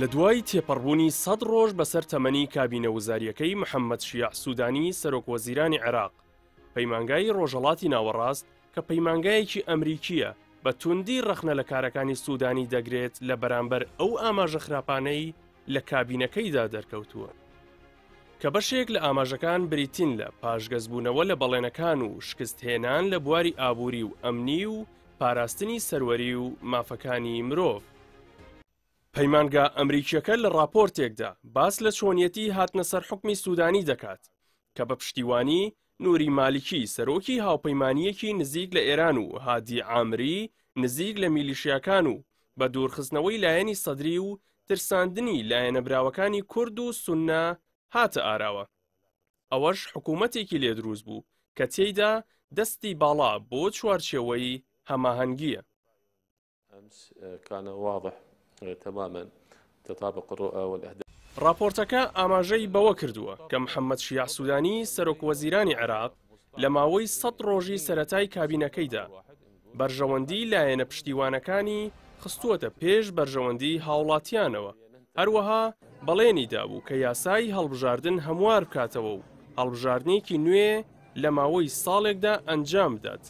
لە دوای تێپەڕبوونی 100 ڕۆژ بەسەر تەمەنی کابینە وەزاریەکەی محەممەد شیاع سودانی سەرۆک وەزیرانی عێراق، پەیمانگای ڕۆژهەڵاتی ناوەڕاست کە پەیمانگایەکی ئەمریکیە بە توندی ڕەخنە لە کارەکانی سودانی دەگرێت لە بەرامبەر ئەو ئاماژە خراپانەی لە کابینەکەیدا دەرکەوتووە کە بەشێک لە ئاماژەکان بریتین لە پاشگەزبوونەوە لە بەڵێنەکان و شکستهێنان لە بواری ئابووری و ئەمنی و پاراستنی سەروەری و مافەکانی مرۆڤ. پەیمانگا ئەمریکیەکە لە راپۆرتێکدا باس لە چۆنیەتی هاتنە سەر حکمی سودانی دەکات کە بە پشتیوانی نوری مالیکی سەرۆکی هاوپەیمانیەکی نزیک لە ئێران و هادی عامری نزیک لە میلیشیاکان و بە دوورخستنەوەی لایەنی سەدری و ترساندنی لایەنەبراوەکانی کورد و سوننا هاتە ئاراوە. ئەوەش حکوومەتێکی لێ دروست بوو کە تێیدا دەستی باڵا بۆ چوارچێوەی هەماهەنگیە. تماما تطابق الرؤى والاهداف. راپۆرتەکە ئاماژەی بەوە کردووە کە محەممەد شیاع سودانی سەرۆک وەزیرانی عێراق لە ماوەی 100 ڕۆژی سەرەتای کابینەکەیدا بەرژەوەندی لایەنە پشتیوانەکانی خستووەتە پێش بەرژەوەندی هاوڵاتیانەوە، هەروەها بەڵێنی دابوو کە یاسای هەڵبژاردن هەموار بکاتەوە و هەڵبژاردنێکی نوێ لە ماوەی ساڵێکدا ئەنجام بدات،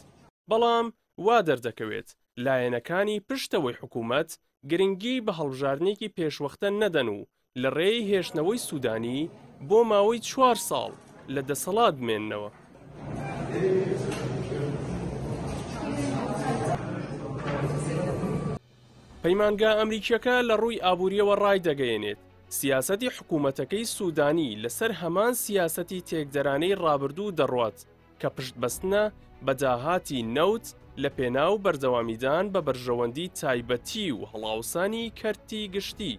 بەڵام وا دەردەکەوێت لایەنەکانی پشتەوەی حکوومەت گرنگی بە هەڵبژاردنێکی پێشوەختە نەدەن و لە ڕێی هێشتنەوەی سودانی بۆ ماوەی 4 ساڵ لە دەسەڵات بمێننەوە. پەیمانگا ئەمریکیەکە لە ڕووی ئابووریەوە ڕای دەگەیەنێت سیاسەتی حکوومەتەکەی سودانی لەسەر هەمان سیاسەتی تێکدەرانەی ڕابردوو دەڕوات کە پشتبەستنە بە داهاتی نەوت لە پێناو بەردەوامیدان بە بەرژەوەندی تایبەتی و هەڵاوسانی کەرتی گشتی.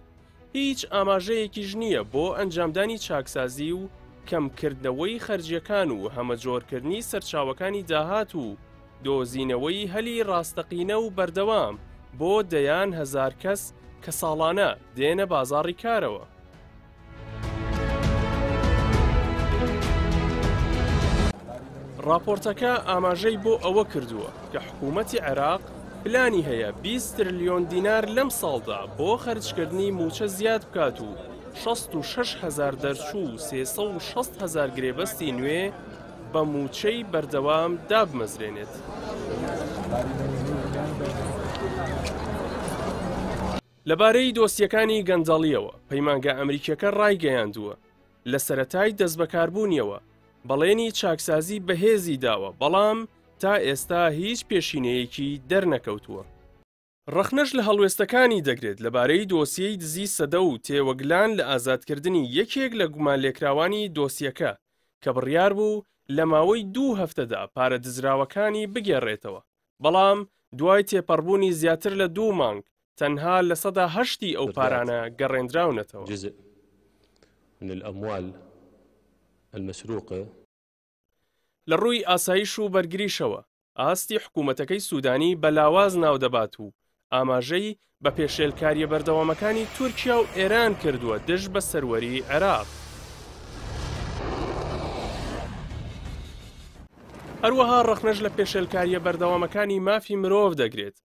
هیچ ئاماژەیەکیش نییە بۆ ئەنجامدانی چاکسازی و کەمکردنەوەی خەرجیەکان و هەمەجۆرکردنی سەرچاوەکانی داهات و دۆزینەوەی هەلی ڕاستەقینە و بەردەوام بۆ دەیان 1000 کەس کە ساڵانە دێنە بازاڕی کارەوە. راپۆرتەکە ئاماژەی بۆ ئەوە کردووە کە حکوومەتی عێراق پلانی هەیە 20 تریلیۆن دینار لەم ساڵدا بۆ خەرجکردنی موچە زیاد بکات و 66000 دەرچوو و 360000 گرێبەستی نوێ بە موچەی بەردەوام دابمەزرێنێت. لەبارەی دۆستیەکانی گەندەڵیەوە پەیمانگا ئەمریکیەکە ڕایگەیاندووە لە سەرەتای دەستبەکاربوونیەوە بەڵێنی چاکسازی بەهێزی داوە، بەڵام تا ئێستا هیچ پێشینەیەکی دەرنەکەوتووە. ڕەخنەش لە هەڵوێستەکانی دەگرێت لەبارەی دۆسیەی دزی سەدە و تێوەگلان لە ئازادکردنی یەکێک لە گومانلێکراوانی دۆسیەکە کە بڕیار بوو لە ماوەی 2 هەفتەدا پارە دزراوەکانی بگێڕێتەوە، بەڵام دوای تێپەڕبوونی زیاتر لە 2 مانگ تەنها لە 8% ئەو پارانە گەڕێنراونەتەوە. من الأموال المسروقة لە ڕووی ئاسایش و بەرگریشەوە ئاستی حکوومەتەکەی سودانی بەلاواز ناودەبات و ئاماژەی بە پێشێلکاریە بەردەوامەکانی تورکیا و ئێران کردووە دژ بە سەروەری عێراق. هەروەها ڕەخنەش لە پێشێلکاریە بەردەوامەکانی مافی مرۆڤ دەگرێت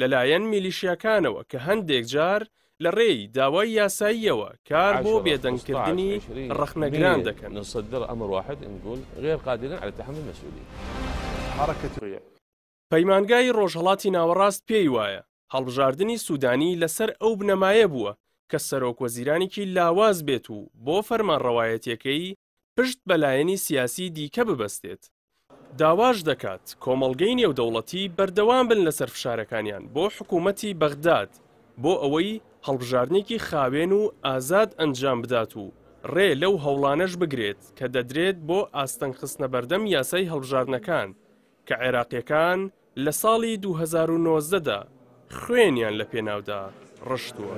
لەلایەن میلیشیاکانەوە کە هەندێک جار لە ڕێی داوای یاساییەوە کار بۆ بێدەنگکردنی ڕەخنەگران دەکەن. پەیمانگای ڕۆژهەڵاتی ناوەڕاست پێی وایە هەڵبژاردنی سودانی لەسەر ئەو بنەمایە بووە کە سەرۆک وەزیرانێکی لاواز بێت و بۆ فەرمانڕەوایەتیەکەی پشت بەلایەنی سیاسی دیکە ببەستێت. داواش دەکات کۆمەڵگەی نێودەوڵەتی بەردەوام بن لەسەر فشارەکانیان بۆ حکوومەتی بەغداد بۆ ئەوەی هەڵبژاردنێکی خاوێن و ئازاد ئەنجام بدات و ڕێ لەو هەوڵانەش بگرێت کە دەدرێت بۆ ئاستەنخستنە بەردەم یاسای هەڵبژاردنەکان کە عێراقیەکان لە ساڵی 2019دا خوێنیان لە پێناودا ڕشتووە.